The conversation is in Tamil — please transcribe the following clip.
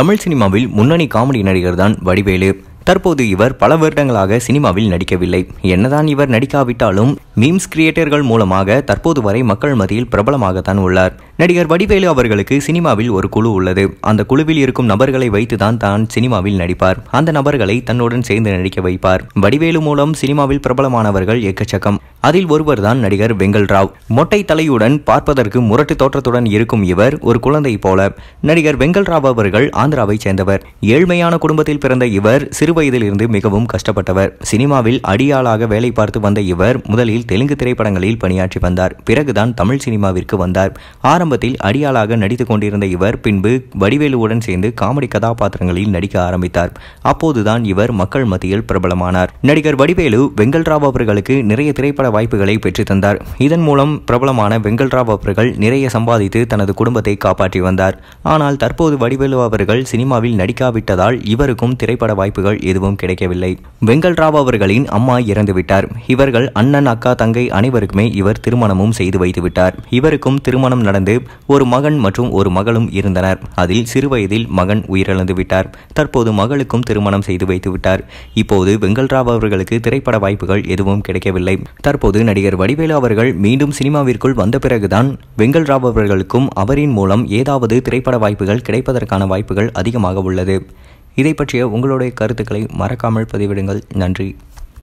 தமிழ் சினிமாவில் முன்னணி காமெடி நடிகர் தான் வடிவேலு. தற்போது இவர் பல வருடங்களாக சினிமாவில் நடிக்கவில்லை. என்னதான் இவர் நடிக்காவிட்டாலும் மீம்ஸ் கிரியேட்டர்கள் மூலமாக தற்போது வரை மக்கள் மத்தியில் பிரபலமாகத்தான் உள்ளார். நடிகர் வடிவேலு அவர்களுக்கு சினிமாவில் ஒரு குழு உள்ளது. அந்த குழுவில் இருக்கும் நபர்களை வைத்துதான் தான் சினிமாவில் நடிப்பார். அந்த நபர்களை தன்னுடன் சேர்ந்து நடிக்க வைப்பார். வடிவேலு மூலம் சினிமாவில் பிரபலமானவர்கள் எக்கச்சக்கம். அதில் ஒருவர் தான் நடிகர் வெங்கல் ராவ். மொட்டை தலையுடன் பார்ப்பதற்கு முரட்டு தோற்றத்துடன் இருக்கும் இவர் ஒரு குழந்தை போல. நடிகர் வெங்கல் ராவ் அவர்கள் ஆந்திராவை சேர்ந்தவர். ஏழ்மையான குடும்பத்தில் பிறந்த இவர் சிறு வயதிலிருந்து மிகவும் கஷ்டப்பட்டவர். சினிமாவில் அடியாளாக வேலை பார்த்து வந்த இவர் முதலில் தெலுங்கு திரைப்படங்களில் பணியாற்றி வந்தார். பிறகுதான் தமிழ் சினிமாவிற்கு வந்தார். ஆரம்பத்தில் அடியாளாக நடித்துக் கொண்டிருந்த இவர் பின்பு வடிவேலுவுடன் சேர்ந்து காமெடி கதாபாத்திரங்களில் நடிக்க ஆரம்பித்தார். அப்போதுதான் இவர் மக்கள் மத்தியில் பிரபலமானார். நடிகர் வடிவேலு வெங்கல் ராவ் அவர்களுக்கு நிறைய திரைப்பட வாய்ப்புகளை பெற்று தந்தார். இதன் மூலம் பிரபலமான வெங்கல் ராவ் அவர்கள் நிறைய சம்பாதித்து தனது குடும்பத்தை காப்பாற்றி வந்தார். ஆனால் தற்போது வடிவேலு அவர்கள் சினிமாவில் நடிக்காவிட்டதால் இவருக்கும் திரைப்பட வாய்ப்புகள் எதுவும் கிடைக்கவில்லை. வெங்கல் ராவ் அவர்களின் அம்மா இறந்துவிட்டார். இவர்கள் அண்ணன், அக்கா, தங்கை அனைவருக்குமே இவர் திருமணமும் செய்து வைத்துவிட்டார். இவருக்கும் திருமணம் நடந்து ஒரு மகன் மற்றும் ஒரு மகளும் இருந்தனர். அதில் சிறுவயதில் மகன் உயிரிழந்து விட்டார். தற்போது மகளுக்கும் திருமணம் செய்து வைத்துவிட்டார். இப்போது வெங்கல் ராவ் அவர்களுக்கு திரைப்பட வாய்ப்புகள் எதுவும் கிடைக்கவில்லை. தற்போது நடிகர் வடிவேலு அவர்கள் மீண்டும் சினிமாவிற்குள் வந்த பிறகுதான் வெங்கல் ராவ் அவர்களுக்கும் அவரின் மூலம் ஏதாவது திரைப்பட வாய்ப்புகள் கிடைப்பதற்கான வாய்ப்புகள் அதிகமாக உள்ளது. இதை பற்றிய உங்களுடைய கருத்துக்களை மறக்காமல் பதிவிடுங்கள். நன்றி.